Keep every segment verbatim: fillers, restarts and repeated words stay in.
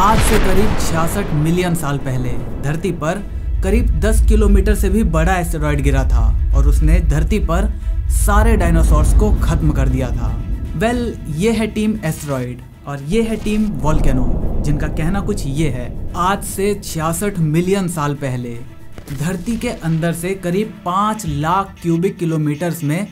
आज से करीब छियासठ मिलियन साल पहले धरती पर करीब दस किलोमीटर से भी बड़ा एस्टेरॉयड गिरा था और उसने धरती पर सारे डायनासोर्स को खत्म कर दिया था। वेल well, ये है टीम एस्टेरॉयड और ये है टीम वॉल्केनो, जिनका कहना कुछ ये है। आज से छियासठ मिलियन साल पहले धरती के अंदर से करीब पाँच लाख क्यूबिक किलोमीटर्स में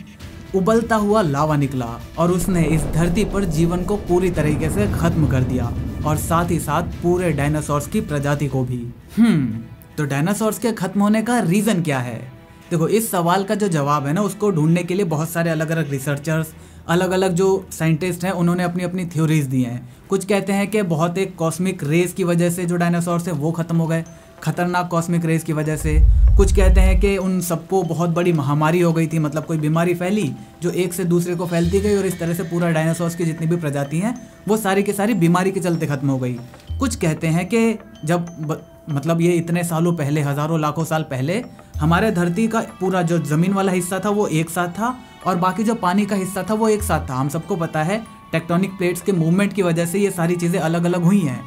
उबलता हुआ लावा निकला और उसने इस धरती पर जीवन को पूरी तरीके से खत्म कर दिया और साथ ही साथ पूरे डायनासोर्स की प्रजाति को भी। हम्म तो डायनासोर्स के खत्म होने का रीज़न क्या है? देखो, इस सवाल का जो जवाब है ना, उसको ढूंढने के लिए बहुत सारे अलग अलग रिसर्चर्स, अलग अलग जो साइंटिस्ट हैं, उन्होंने अपनी अपनी थ्योरीज दी हैं। कुछ कहते हैं कि बहुत एक कॉस्मिक रेस की वजह से जो डायनासोर्स है वो ख़त्म हो गए, खतरनाक कॉस्मिक रेस की वजह से। कुछ कहते हैं कि उन सबको बहुत बड़ी महामारी हो गई थी, मतलब कोई बीमारी फैली जो एक से दूसरे को फैलती गई और इस तरह से पूरा डायनासोर्स की जितनी भी प्रजाति हैं वो सारी की सारी बीमारी के चलते ख़त्म हो गई। कुछ कहते हैं कि जब ब, मतलब ये इतने सालों पहले, हज़ारों लाखों साल पहले, हमारे धरती का पूरा जो ज़मीन वाला हिस्सा था वो एक साथ था और बाकी जो पानी का हिस्सा था वो एक साथ था। हम सबको पता है टेक्टोनिक प्लेट्स के मूवमेंट की वजह से ये सारी चीज़ें अलग अलग हुई हैं।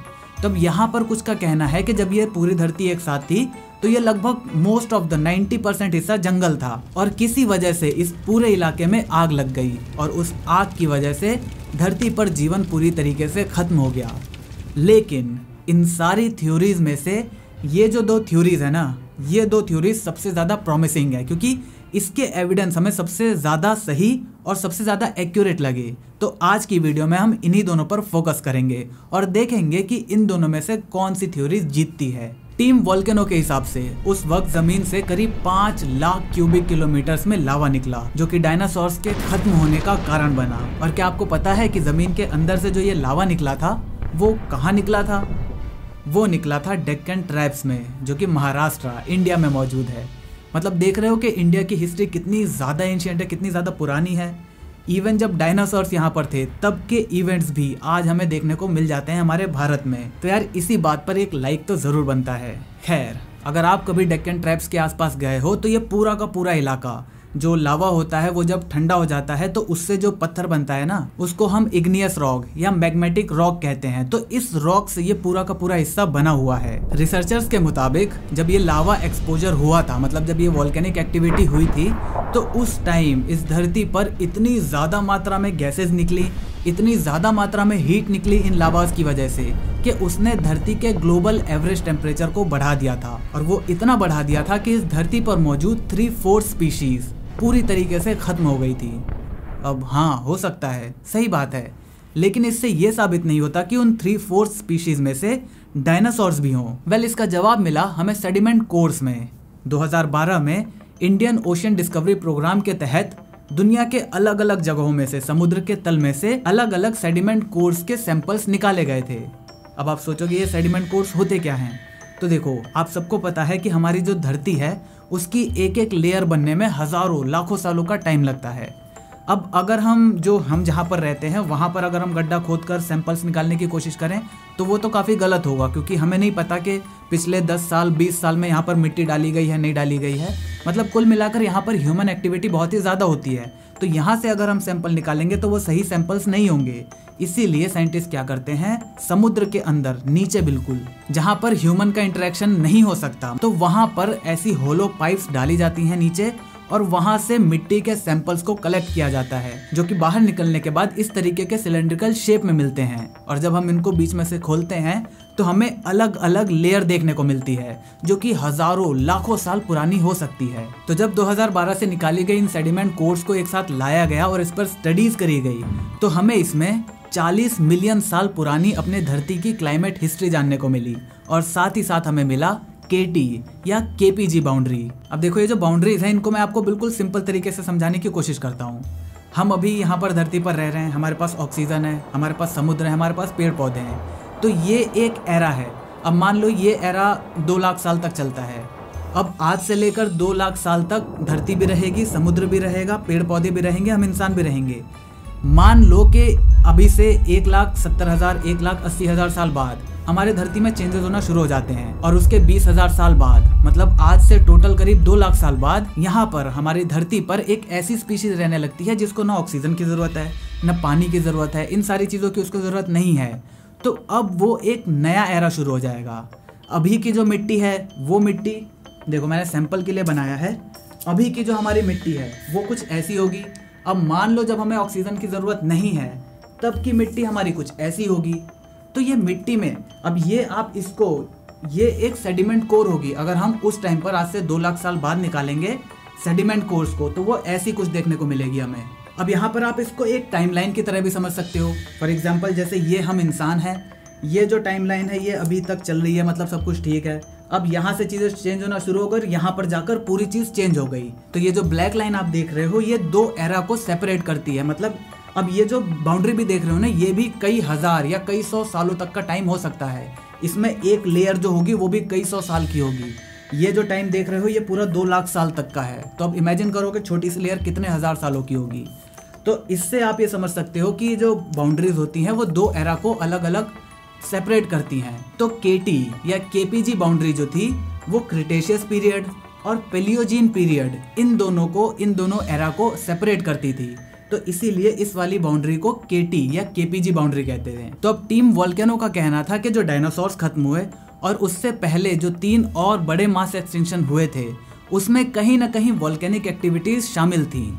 तब यहाँ पर कुछ का कहना है कि जब ये पूरी धरती एक साथ थी तो ये लगभग मोस्ट ऑफ द नब्बे परसेंट हिस्सा जंगल था और किसी वजह से इस पूरे इलाके में आग लग गई और उस आग की वजह से धरती पर जीवन पूरी तरीके से ख़त्म हो गया। लेकिन इन सारी थ्योरीज़ में से ये जो दो थ्योरीज़ है ना, ये दो थ्योरीज सबसे ज़्यादा प्रॉमिसिंग है क्योंकि इसके एविडेंस हमें सबसे ज़्यादा सही और सबसे ज़्यादा एक्यूरेट लगे। तो आज की वीडियो में हम इन्हीं दोनों पर फोकस करेंगे और देखेंगे कि इन दोनों में से कौन सी थ्योरीज जीतती है। टीम वॉल्केनो के हिसाब से उस वक्त ज़मीन से करीब पाँच लाख क्यूबिक किलोमीटर्स में लावा निकला जो कि डायनासोर्स के खत्म होने का कारण बना। और क्या आपको पता है कि ज़मीन के अंदर से जो ये लावा निकला था वो कहाँ निकला था? वो निकला था डेक्कन ट्रैप्स में, जो कि महाराष्ट्र, इंडिया में मौजूद है। मतलब देख रहे हो कि इंडिया की हिस्ट्री कितनी ज़्यादा एंशिएंट है, कितनी ज़्यादा पुरानी है। इवन जब डायनासोर्स यहाँ पर थे तब के इवेंट्स भी आज हमें देखने को मिल जाते हैं हमारे भारत में। तो यार इसी बात पर एक लाइक तो ज़रूर बनता है। खैर, अगर आप कभी डेक्कन ट्रैप्स के आसपास गए हो तो ये पूरा का पूरा इलाका, जो लावा होता है वो जब ठंडा हो जाता है तो उससे जो पत्थर बनता है ना, उसको हम इग्नियस रॉक या मैग्मेटिक रॉक कहते हैं। तो इस रॉक से ये पूरा का पूरा हिस्सा बना हुआ है। रिसर्चर्स के मुताबिक जब ये लावा एक्सपोजर हुआ था, मतलब जब ये वॉल्केनिक एक्टिविटी हुई थी, तो उस टाइम इस धरती पर इतनी ज़्यादा मात्रा में गैसेज निकली, इतनी ज़्यादा मात्रा में हीट निकली इन लावास की वजह से कि उसने धरती के ग्लोबल एवरेज टेम्परेचर को बढ़ा दिया था। और वो इतना बढ़ा दिया था कि इस धरती पर मौजूद थ्री फोर्थ स्पीशीज़ पूरी तरीके से ख़त्म हो गई थी। अब हाँ, हो सकता है, सही बात है, लेकिन इससे ये साबित नहीं होता कि उन थ्री फोर्थ स्पीशीज़ में से डायनासोर्स भी हों। वेल, इसका जवाब मिला हमें सेडिमेंट कोर्स में। दो हज़ार बारह में इंडियन ओशन डिस्कवरी प्रोग्राम के तहत दुनिया के अलग अलग जगहों में से, समुद्र के तल में से अलग अलग सेडिमेंट कोर्स के सैंपल्स निकाले गए थे। अब आप सोचोगे ये सेडिमेंट कोर्स होते क्या हैं? तो देखो, आप सबको पता है कि हमारी जो धरती है उसकी एक एक लेयर बनने में हज़ारों लाखों सालों का टाइम लगता है। अब अगर हम जो हम जहाँ पर रहते हैं वहाँ पर अगर हम गड्ढा खोदकर सैंपल्स निकालने की कोशिश करें तो वो तो काफ़ी गलत होगा क्योंकि हमें नहीं पता कि पिछले दस साल बीस साल में यहाँ पर मिट्टी डाली गई है, नहीं डाली गई है। मतलब कुल मिलाकर यहाँ पर ह्यूमन एक्टिविटी बहुत ही ज़्यादा होती है। तो यहाँ से अगर हम सैंपल निकालेंगे तो वो सही सैंपल्स नहीं होंगे। इसीलिए साइंटिस्ट क्या करते हैं, समुद्र के अंदर नीचे बिल्कुल जहाँ पर ह्यूमन का इंटरेक्शन नहीं हो सकता, तो वहाँ पर ऐसी होलो पाइप्स डाली जाती हैं नीचे और वहाँ से मिट्टी के सैंपल्स को कलेक्ट किया जाता है जो कि बाहर निकलने के बाद इस तरीके के सिलेंड्रिकल शेप में मिलते हैं। और जब हम इनको बीच में से खोलते हैं तो हमें अलग अलग लेयर देखने को मिलती है जो कि हज़ारों लाखों साल पुरानी हो सकती है। तो जब दो हज़ार बारह से निकाली गई इन सेडिमेंट कोर्स को एक साथ लाया गया और इस पर स्टडीज़ करी गई तो हमें इसमें चालीस मिलियन साल पुरानी अपने धरती की क्लाइमेट हिस्ट्री जानने को मिली और साथ ही साथ हमें मिला के टी या के पी जी बाउंड्री। अब देखो, ये जो बाउंड्रीज हैं इनको मैं आपको बिल्कुल सिंपल तरीके से समझाने की कोशिश करता हूँ। हम अभी यहाँ पर धरती पर रह रहे हैं, हमारे पास ऑक्सीजन है, हमारे पास समुद्र है, हमारे पास पेड़ पौधे हैं। तो ये एक एरा है। अब मान लो ये एरा दो लाख साल तक चलता है। अब आज से लेकर दो लाख साल तक धरती भी रहेगी, समुद्र भी रहेगा, पेड़ पौधे भी रहेंगे, हम इंसान भी रहेंगे। मान लो कि अभी से एक लाख सत्तर हज़ार एक लाख अस्सी हज़ार साल बाद हमारे धरती में चेंजेस होना शुरू हो जाते हैं और उसके बीस हज़ार साल बाद, मतलब आज से टोटल करीब दो लाख साल बाद, यहाँ पर हमारी धरती पर एक ऐसी स्पीशीज रहने लगती है जिसको ना ऑक्सीजन की ज़रूरत है, ना पानी की ज़रूरत है, इन सारी चीज़ों की उसको ज़रूरत नहीं है। तो अब वो एक नया एरा शुरू हो जाएगा। अभी की जो मिट्टी है वो मिट्टी देखो मैंने सैंपल के लिए बनाया है। अभी की जो हमारी मिट्टी है वो कुछ ऐसी होगी। अब मान लो जब हमें ऑक्सीजन की ज़रूरत नहीं है तब की मिट्टी हमारी कुछ ऐसी होगी। तो ये मिट्टी में अब ये आप इसको ये एक सेडिमेंट कोर होगी। अगर हम उस टाइम पर आज से दो लाख साल बाद निकालेंगे सेडिमेंट कोर्स को तो वो ऐसी कुछ देखने को मिलेगी हमें। अब यहाँ पर आप इसको एक टाइमलाइन की तरह भी समझ सकते हो। फॉर एग्जाम्पल जैसे ये हम इंसान हैं, ये जो टाइमलाइन है ये अभी तक चल रही है, मतलब सब कुछ ठीक है। अब यहाँ से चीज़ें चेंज होना शुरू हो गई, यहाँ पर जाकर पूरी चीज़ चेंज हो गई। तो ये जो ब्लैक लाइन आप देख रहे हो ये दो एरा को सेपरेट करती है। मतलब अब ये जो बाउंड्री भी देख रहे हो ना ये भी कई हज़ार या कई सौ सालों तक का टाइम हो सकता है। इसमें एक लेयर जो होगी वो भी कई सौ साल की होगी। ये जो टाइम देख रहे हो ये पूरा दो लाख साल तक का है। तो अब इमेजिन करो कि छोटी सी लेयर कितने हज़ार सालों की होगी। तो इससे आप ये समझ सकते हो कि जो बाउंड्रीज होती हैं वो दो एरा को अलग अलग सेपरेट करती हैं। तो केटी या केपीजी बाउंड्री जो थी वो क्रिटेशियस पीरियड और पेलियोजीन पीरियड इन दोनों को इन दोनों एरा को सेपरेट करती थी। तो इसीलिए इस वाली बाउंड्री को केटी या केपीजी बाउंड्री कहते हैं। तो अब टीम वॉल्केनो का कहना था कि जो डायनासोर्स खत्म हुए और उससे पहले जो तीन और बड़े मास एक्सटिंक्शन हुए थे उसमें कहीं ना कहीं वॉल्केनिक एक्टिविटीज़ शामिल थीं।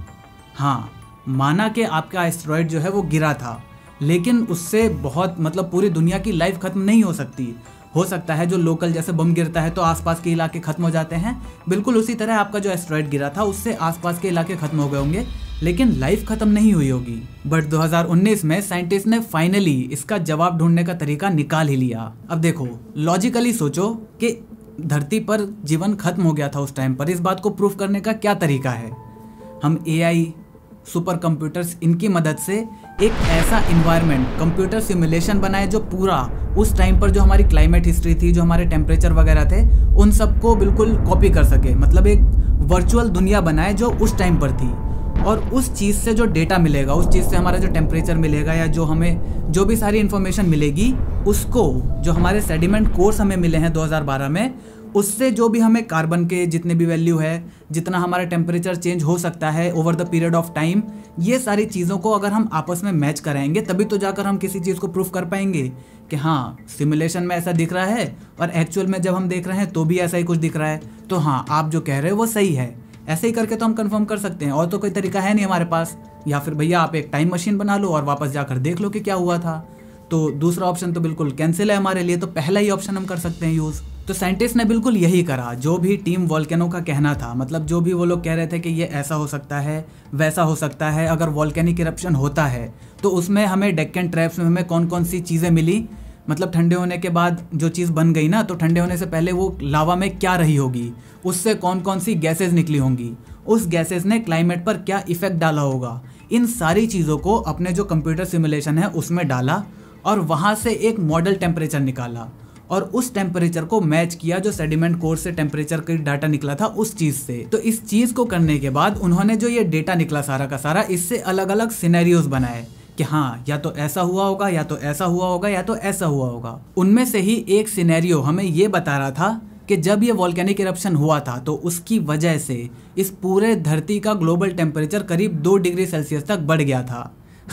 हाँ, माना कि आपका एस्टेरॉयड जो है वो गिरा था, लेकिन उससे बहुत मतलब पूरी दुनिया की लाइफ ख़त्म नहीं हो सकती। हो सकता है जो लोकल जैसे बम गिरता है तो आसपास के इलाके ख़त्म हो जाते हैं, बिल्कुल उसी तरह आपका जो एस्टेरॉयड गिरा था उससे आसपास के इलाके ख़त्म हो गए होंगे लेकिन लाइफ ख़त्म नहीं हुई होगी। बट दो हज़ार उन्नीस में साइंटिस्ट ने फाइनली इसका जवाब ढूंढने का तरीका निकाल ही लिया। अब देखो लॉजिकली सोचो कि धरती पर जीवन खत्म हो गया था उस टाइम पर, इस बात को प्रूफ करने का क्या तरीका है। हम एआई, सुपर कंप्यूटर्स इनकी मदद से एक ऐसा इन्वायरमेंट कंप्यूटर सिमुलेशन बनाए जो पूरा उस टाइम पर जो हमारी क्लाइमेट हिस्ट्री थी, जो हमारे टेम्परेचर वगैरह थे उन सबको बिल्कुल कॉपी कर सके। मतलब एक वर्चुअल दुनिया बनाए जो उस टाइम पर थी और उस चीज़ से जो डेटा मिलेगा, उस चीज़ से हमारा जो टेम्परेचर मिलेगा या जो हमें जो भी सारी इन्फॉर्मेशन मिलेगी उसको जो हमारे सेडिमेंट कोर्स हमें मिले हैं दो हज़ार बारह में उससे जो भी हमें कार्बन के जितने भी वैल्यू है, जितना हमारा टेम्परेचर चेंज हो सकता है over the period of time, ये सारी चीज़ों को अगर हम आपस में मैच कराएंगे तभी तो जाकर हम किसी चीज़ को प्रूफ कर पाएंगे कि हाँ सिमुलेशन में ऐसा दिख रहा है और एक्चुअल में जब हम देख रहे हैं तो भी ऐसा ही कुछ दिख रहा है। तो हाँ आप जो कह रहे हो वो सही है, ऐसे ही करके तो हम कंफर्म कर सकते हैं। और तो कोई तरीका है नहीं हमारे पास। या फिर भैया आप एक टाइम मशीन बना लो और वापस जाकर देख लो कि क्या हुआ था। तो दूसरा ऑप्शन तो बिल्कुल कैंसिल है हमारे लिए, तो पहला ही ऑप्शन हम कर सकते हैं यूज़। तो साइंटिस्ट ने बिल्कुल यही करा जो भी टीम वॉल्केनो का कहना था। मतलब जो भी वो लोग कह रहे थे कि ये ऐसा हो सकता है, वैसा हो सकता है, अगर वॉल्केनिक इरप्शन होता है तो उसमें हमें डेक्कन ट्रैप्स में हमें कौन कौन सी चीज़ें मिली, मतलब ठंडे होने के बाद जो चीज़ बन गई ना तो ठंडे होने से पहले वो लावा में क्या रही होगी, उससे कौन कौन सी गैसेस निकली होंगी, उस गैसेस ने क्लाइमेट पर क्या इफ़ेक्ट डाला होगा, इन सारी चीज़ों को अपने जो कंप्यूटर सिमुलेशन है उसमें डाला और वहाँ से एक मॉडल टेम्परेचर निकाला और उस टेम्परेचर को मैच किया जो सेडिमेंट कोर से टेम्परेचर का डाटा निकला था उस चीज़ से। तो इस चीज़ को करने के बाद उन्होंने जो ये डेटा निकला सारा का सारा इससे अलग अलग सिनेरियोज़ बनाए कि हाँ या तो ऐसा हुआ होगा या तो ऐसा हुआ होगा या तो ऐसा हुआ होगा। उनमें से ही एक सिनेरियो हमें ये बता रहा था कि जब ये वॉल्केनिक इरप्शन हुआ था तो उसकी वजह से इस पूरे धरती का ग्लोबल टेम्परेचर करीब दो डिग्री सेल्सियस तक बढ़ गया था।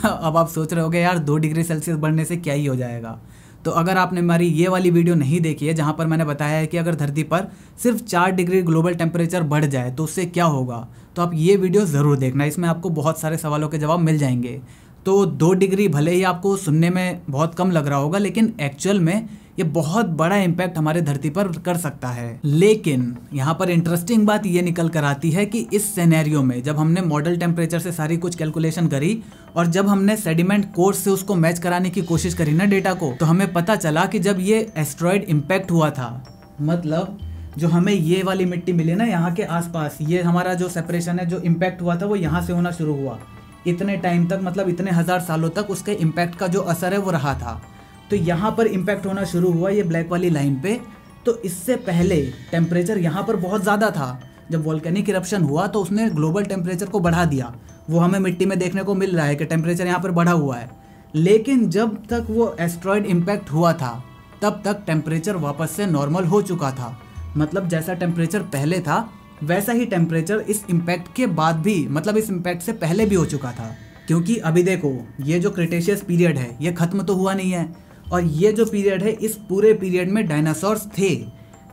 अब आप सोच रहे होगे यार दो डिग्री सेल्सियस बढ़ने से क्या ही हो जाएगा। तो अगर आपने हमारी ये वाली वीडियो नहीं देखी है जहाँ पर मैंने बताया है कि अगर धरती पर सिर्फ चार डिग्री ग्लोबल टेम्परेचर बढ़ जाए तो उससे क्या होगा, तो आप ये वीडियो ज़रूर देखना, इसमें आपको बहुत सारे सवालों के जवाब मिल जाएंगे। तो दो डिग्री भले ही आपको सुनने में बहुत कम लग रहा होगा लेकिन एक्चुअल में ये बहुत बड़ा इम्पैक्ट हमारे धरती पर कर सकता है। लेकिन यहाँ पर इंटरेस्टिंग बात ये निकल कर आती है कि इस सिनेरियो में जब हमने मॉडल टेम्परेचर से सारी कुछ कैलकुलेशन करी और जब हमने सेडिमेंट कोर्स से उसको मैच कराने की कोशिश करी ना डेटा को, तो हमें पता चला कि जब ये एस्टेरॉयड इम्पैक्ट हुआ था, मतलब जो हमें ये वाली मिट्टी मिली ना यहाँ के आसपास, ये हमारा जो सेपरेशन है जो इम्पैक्ट हुआ था वो यहाँ से होना शुरू हुआ। इतने टाइम तक मतलब इतने हज़ार सालों तक उसके इम्पैक्ट का जो असर है वो रहा था। तो यहाँ पर इम्पैक्ट होना शुरू हुआ ये ब्लैक वाली लाइन पे। तो इससे पहले टेम्परेचर यहाँ पर बहुत ज़्यादा था, जब वॉल्केनिक इरप्शन हुआ तो उसने ग्लोबल टेम्परेचर को बढ़ा दिया। वो हमें मिट्टी में देखने को मिल रहा है कि टेम्परेचर यहाँ पर बढ़ा हुआ है। लेकिन जब तक वो एस्टेरॉयड इम्पैक्ट हुआ था तब तक टेम्परेचर वापस से नॉर्मल हो चुका था। मतलब जैसा टेम्परेचर पहले था वैसा ही टेम्परेचर इस इम्पैक्ट के बाद भी, मतलब इस इम्पैक्ट से पहले भी हो चुका था। क्योंकि अभी देखो ये जो क्रिटेशियस पीरियड है ये ख़त्म तो हुआ नहीं है और ये जो पीरियड है इस पूरे पीरियड में डायनासोर्स थे।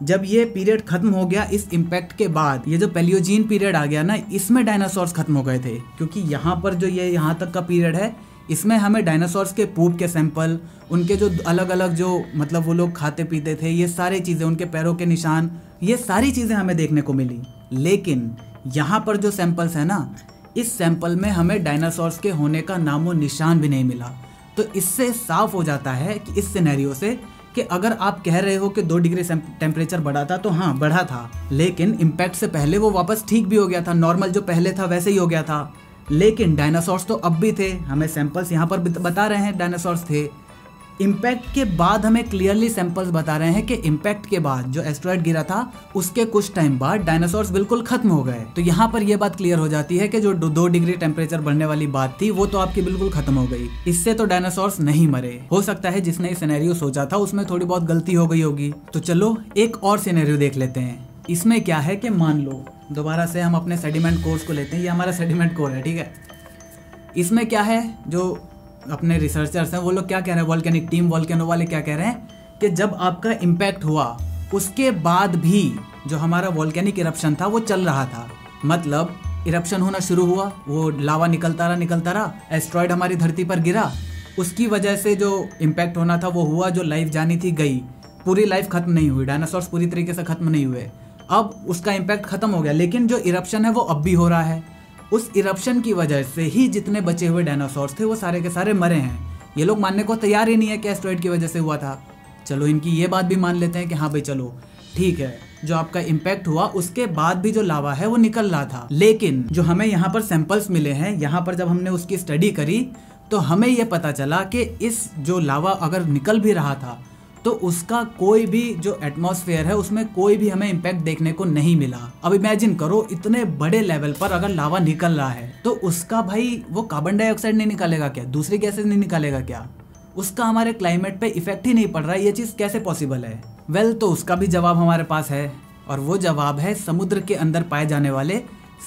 जब ये पीरियड खत्म हो गया इस इम्पैक्ट के बाद, ये जो पेलियोजीन पीरियड आ गया ना, इसमें डायनासोर्स खत्म हो गए थे, क्योंकि यहाँ पर जो ये यहाँ तक का पीरियड है इसमें हमें डायनासोर्स के पूप के सैंपल, उनके जो अलग अलग जो मतलब वो लोग खाते पीते थे, ये सारी चीज़ें, उनके पैरों के निशान, ये सारी चीज़ें हमें देखने को मिली। लेकिन यहाँ पर जो सैंपल्स हैं ना, इस सैंपल में हमें डायनासोर्स के होने का नामो निशान भी नहीं मिला। तो इससे साफ हो जाता है कि इस सिनेरियो से कि अगर आप कह रहे हो कि दो डिग्री टेम्परेचर बढ़ा था, तो हाँ बढ़ा था, लेकिन इम्पैक्ट से पहले वो वापस ठीक भी हो गया था, नॉर्मल जो पहले था वैसे ही हो गया था। लेकिन डायनासोर्स तो अब भी थे, हमें सैंपल्स यहाँ पर बता रहे हैं डायनासोर्स थे। इम्पैक्ट के बाद हमें क्लियरली सैंपल्स बता रहे हैं कि इम्पैक्ट के बाद जो एस्टेरॉयड गिरा था उसके कुछ टाइम बाद डायनासोर्स बिल्कुल खत्म हो गए। तो यहाँ पर यह बात क्लियर हो जाती है कि जो दो डिग्री टेम्परेचर बढ़ने वाली बात थी वो तो आपकी बिल्कुल खत्म हो गई। इससे तो डायनासोर्स नहीं मरे। हो सकता है जिसने ये सिनेरियो सोचा था उसमें थोड़ी बहुत गलती हो गई होगी। तो चलो एक और सिनेरियो देख लेते हैं। इसमें क्या है कि मान लो दोबारा से हम अपने सेडिमेंट कोर्स को लेते हैं, ये हमारा सेडिमेंट कोर है, ठीक है। इसमें क्या है, जो अपने रिसर्चर्स हैं वो लोग क्या कह रहे हैं, वॉल्केनिक टीम, वॉल्केनो वाले क्या कह रहे हैं कि जब आपका इम्पैक्ट हुआ उसके बाद भी जो हमारा वॉल्केनिक इरप्शन था वो चल रहा था। मतलब इरप्शन होना शुरू हुआ, वो लावा निकलता रहा निकलता रहा एस्टेरॉयड हमारी धरती पर गिरा, उसकी वजह से जो इम्पैक्ट होना था वो हुआ, जो लाइफ जानी थी गई, पूरी लाइफ खत्म नहीं हुई, डायनासोर्स पूरी तरीके से खत्म नहीं हुए। अब उसका इम्पैक्ट खत्म हो गया, लेकिन जो इरप्शन है वो अब भी हो रहा है। उस इरप्शन की वजह से ही जितने बचे हुए डायनासोर्स थे वो सारे के सारे मरे हैं। ये लोग मानने को तैयार ही नहीं है कि एस्टेरॉयड की वजह से हुआ था। चलो इनकी ये बात भी मान लेते हैं कि हाँ भाई चलो ठीक है, जो आपका इम्पैक्ट हुआ उसके बाद भी जो लावा है वो निकल रहा था। लेकिन जो हमें यहाँ पर सैंपल्स मिले हैं, यहाँ पर जब हमने उसकी स्टडी करी तो हमें ये पता चला कि इस जो लावा अगर निकल भी रहा था तो उसका कोई भी जो एटमॉस्फेयर है उसमें कोई भी हमें इम्पैक्ट देखने को नहीं मिला। अब इमेजिन करो इतने बड़े लेवल पर अगर लावा निकल रहा है तो उसका भाई वो कार्बन डाइऑक्साइड नहीं निकालेगा क्या, दूसरी गैसेज नहीं निकालेगा क्या, उसका हमारे क्लाइमेट पे इफेक्ट ही नहीं पड़ रहा है, ये चीज़ कैसे पॉसिबल है? वेल well, तो उसका भी जवाब हमारे पास है, और वो जवाब है समुद्र के अंदर पाए जाने वाले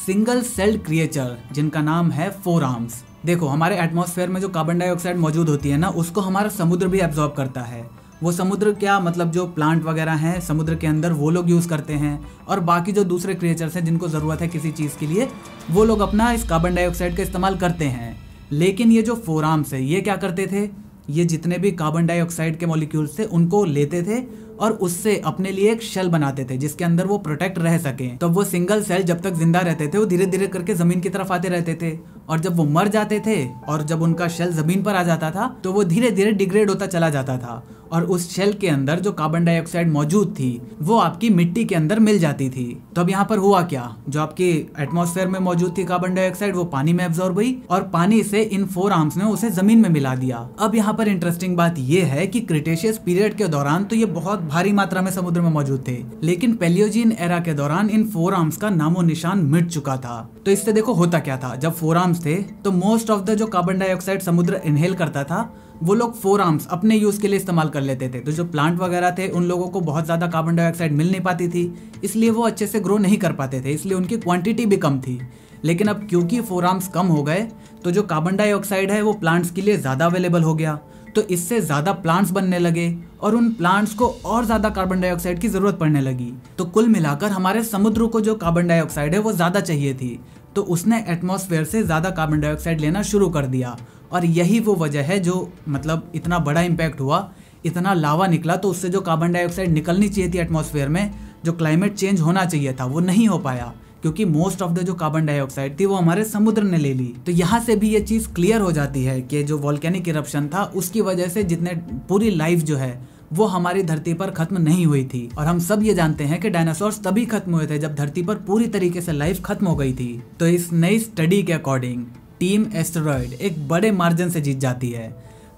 सिंगल सेल्ड क्रिएचर जिनका नाम है फोराम्स। देखो हमारे एटमॉस्फेयर में जो कार्बन डाइऑक्साइड मौजूद होती है ना उसको हमारा समुद्र भी एब्जॉर्ब करता है। वो समुद्र क्या मतलब जो प्लांट वगैरह हैं समुद्र के अंदर वो लोग यूज़ करते हैं, और बाकी जो दूसरे क्रिएचर्स हैं जिनको ज़रूरत है किसी चीज़ के लिए वो लोग अपना इस कार्बन डाइऑक्साइड का इस्तेमाल करते हैं। लेकिन ये जो फोराम्स है ये क्या करते थे, ये जितने भी कार्बन डाइऑक्साइड के मॉलिक्यूल्स थे उनको लेते थे और उससे अपने लिए एक शेल बनाते थे जिसके अंदर वो प्रोटेक्ट रह सकें। तो वो सिंगल सेल जब तक जिंदा रहते थे वो धीरे धीरे करके जमीन की तरफ आते रहते थे, और जब वो मर जाते थे और जब उनका शेल जमीन पर आ जाता था तो वो धीरे धीरे डिग्रेड होता चला जाता था, और उस शेल के अंदर जो कार्बन डाइऑक्साइड मौजूद थी वो आपकी मिट्टी के अंदर मिल जाती थी। तो अब यहाँ पर हुआ क्या, जो आपकी एटमॉस्फेयर में मौजूद थी कार्बन डाइऑक्साइड वो पानी में एब्जॉर्ब हुई और पानी से इन फोराम्स ने उसे जमीन में मिला दिया। अब यहाँ पर इंटरेस्टिंग बात ये है कि क्रिटेशियस पीरियड के दौरान तो ये बहुत भारी मात्रा में समुद्र में मौजूद थे, लेकिन पेलियोजीन एरा के दौरान इन फोराम्स का नामो निशान मिट चुका था। तो इससे देखो होता क्या था, जब फोराम्स थे तो मोस्ट ऑफ द जो कार्बन डाइऑक्साइड समुद्र इनहेल करता था वो लोग फोराम्स अपने यूज के लिए इस्तेमाल कर लेते थे। तो जो प्लांट वगैरह थे उन लोगों को बहुत ज्यादा कार्बन डाइऑक्साइड मिल नहीं पाती थी, इसलिए वो अच्छे से ग्रो नहीं कर पाते थे, इसलिए उनकी क्वांटिटी भी कम थी। लेकिन अब क्योंकि फोराम्स कम हो गए तो जो कार्बन डाइऑक्साइड है वो प्लांट्स के लिए ज्यादा अवेलेबल हो गया, तो इससे ज़्यादा प्लांट्स बनने लगे और उन प्लांट्स को और ज़्यादा कार्बन डाइऑक्साइड की ज़रूरत पड़ने लगी। तो कुल मिलाकर हमारे समुद्र को जो कार्बन डाइऑक्साइड है वो ज़्यादा चाहिए थी, तो उसने एटमॉस्फेयर से ज़्यादा कार्बन डाइऑक्साइड लेना शुरू कर दिया, और यही वो वजह है जो मतलब इतना बड़ा इम्पैक्ट हुआ, इतना लावा निकला, तो उससे जो कार्बन डाइऑक्साइड निकलनी चाहिए थी एटमॉस्फेयर में, जो क्लाइमेट चेंज होना चाहिए था वो नहीं हो पाया, क्योंकि मोस्ट ऑफ द जो कार्बन डाइऑक्साइड थी वो हमारे समुद्र ने ले ली। तो यहाँ से भी ये चीज़ क्लियर हो जाती है कि जो वॉल्केनिक इरप्शन था उसकी वजह से जितने पूरी लाइफ जो है वो हमारी धरती पर खत्म नहीं हुई थी, और हम सब ये जानते हैं कि डायनासोर्स तभी खत्म हुए थे जब धरती पर पूरी तरीके से लाइफ खत्म हो गई थी। तो इस नई स्टडी के अकॉर्डिंग टीम एस्टेरॉयड एक बड़े मार्जिन से जीत जाती है।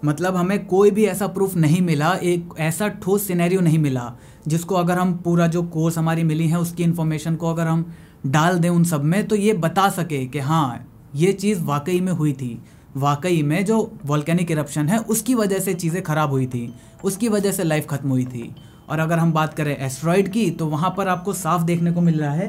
मतलब हमें कोई भी ऐसा प्रूफ नहीं मिला, एक ऐसा ठोस सिनेरियो नहीं मिला जिसको अगर हम पूरा जो कोर्स हमारी मिली है उसकी इन्फॉर्मेशन को अगर हम डाल दें उन सब में तो ये बता सके कि हाँ ये चीज़ वाकई में हुई थी, वाकई में जो वॉल्केनिक इरप्शन है उसकी वजह से चीज़ें ख़राब हुई थी, उसकी वजह से लाइफ ख़त्म हुई थी। और अगर हम बात करें एस्टेरॉयड की तो वहाँ पर आपको साफ देखने को मिल रहा है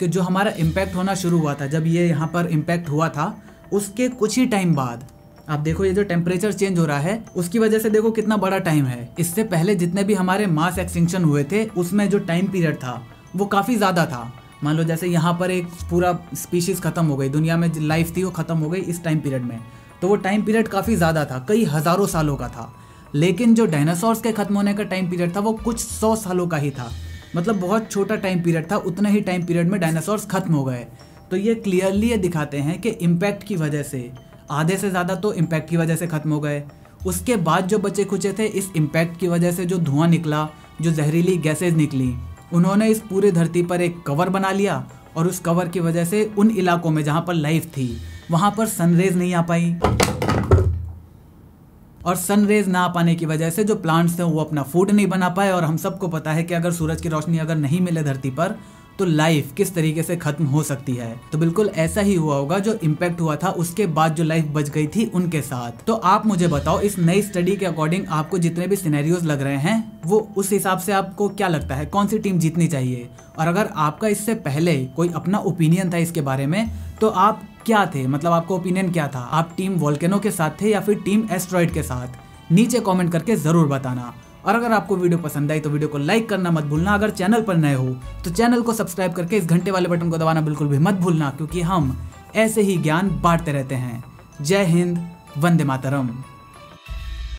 कि जो हमारा इम्पैक्ट होना शुरू हुआ था, जब ये यहाँ पर इम्पैक्ट हुआ था उसके कुछ ही टाइम बाद आप देखो ये जो टेम्परेचर चेंज हो रहा है उसकी वजह से देखो कितना बड़ा टाइम है। इससे पहले जितने भी हमारे मास एक्सटिंक्शन हुए थे उसमें जो टाइम पीरियड था वो काफ़ी ज़्यादा था। मान लो जैसे यहाँ पर एक पूरा स्पीशीज़ खत्म हो गई, दुनिया में लाइफ थी वो ख़त्म हो गई इस टाइम पीरियड में, तो वो टाइम पीरियड काफ़ी ज़्यादा था, कई हज़ारों सालों का था। लेकिन जो डायनासोर्स के ख़त्म होने का टाइम पीरियड था वो कुछ सौ सालों का ही था, मतलब बहुत छोटा टाइम पीरियड था, उतने ही टाइम पीरियड में डायनासोर्स ख़त्म हो गए। तो ये क्लियरली ये दिखाते हैं कि इम्पैक्ट की वजह से आधे से ज़्यादा तो इम्पैक्ट की वजह से ख़त्म हो गए। उसके बाद जो बचे खुचे थे इस इम्पैक्ट की वजह से जो धुआं निकला, जो जहरीली गैसेज निकली, उन्होंने इस पूरे धरती पर एक कवर बना लिया और उस कवर की वजह से उन इलाकों में जहाँ पर लाइफ थी वहाँ पर सनरेज नहीं आ पाई, और सनरेज ना आ पाने की वजह से जो प्लांट्स हैं वो अपना फूड नहीं बना पाए। और हम सबको पता है कि अगर सूरज की रोशनी अगर नहीं मिले धरती पर तो लाइफ किस तरीके से ख़त्म हो सकती है। तो बिल्कुल ऐसा ही हुआ होगा जो इम्पैक्ट हुआ था उसके बाद जो लाइफ बच गई थी उनके साथ। तो आप मुझे बताओ इस नई स्टडी के अकॉर्डिंग आपको जितने भी सिनेरियोज लग रहे हैं वो उस हिसाब से आपको क्या लगता है कौन सी टीम जीतनी चाहिए, और अगर आपका इससे पहले कोई अपना ओपिनियन था इसके बारे में तो आप क्या थे, मतलब आपका ओपिनियन क्या था, आप टीम वोल्केनो के साथ थे या फिर टीम एस्ट्रॉइड के साथ, नीचे कॉमेंट करके ज़रूर बताना। और अगर आपको वीडियो पसंद आई तो वीडियो को लाइक करना मत भूलना, अगर चैनल पर नए हो तो चैनल को सब्सक्राइब करके इस घंटे वाले बटन को दबाना बिल्कुल भी मत भूलना, क्योंकि हम ऐसे ही ज्ञान बांटते रहते हैं। जय हिंद, वंदे मातरम।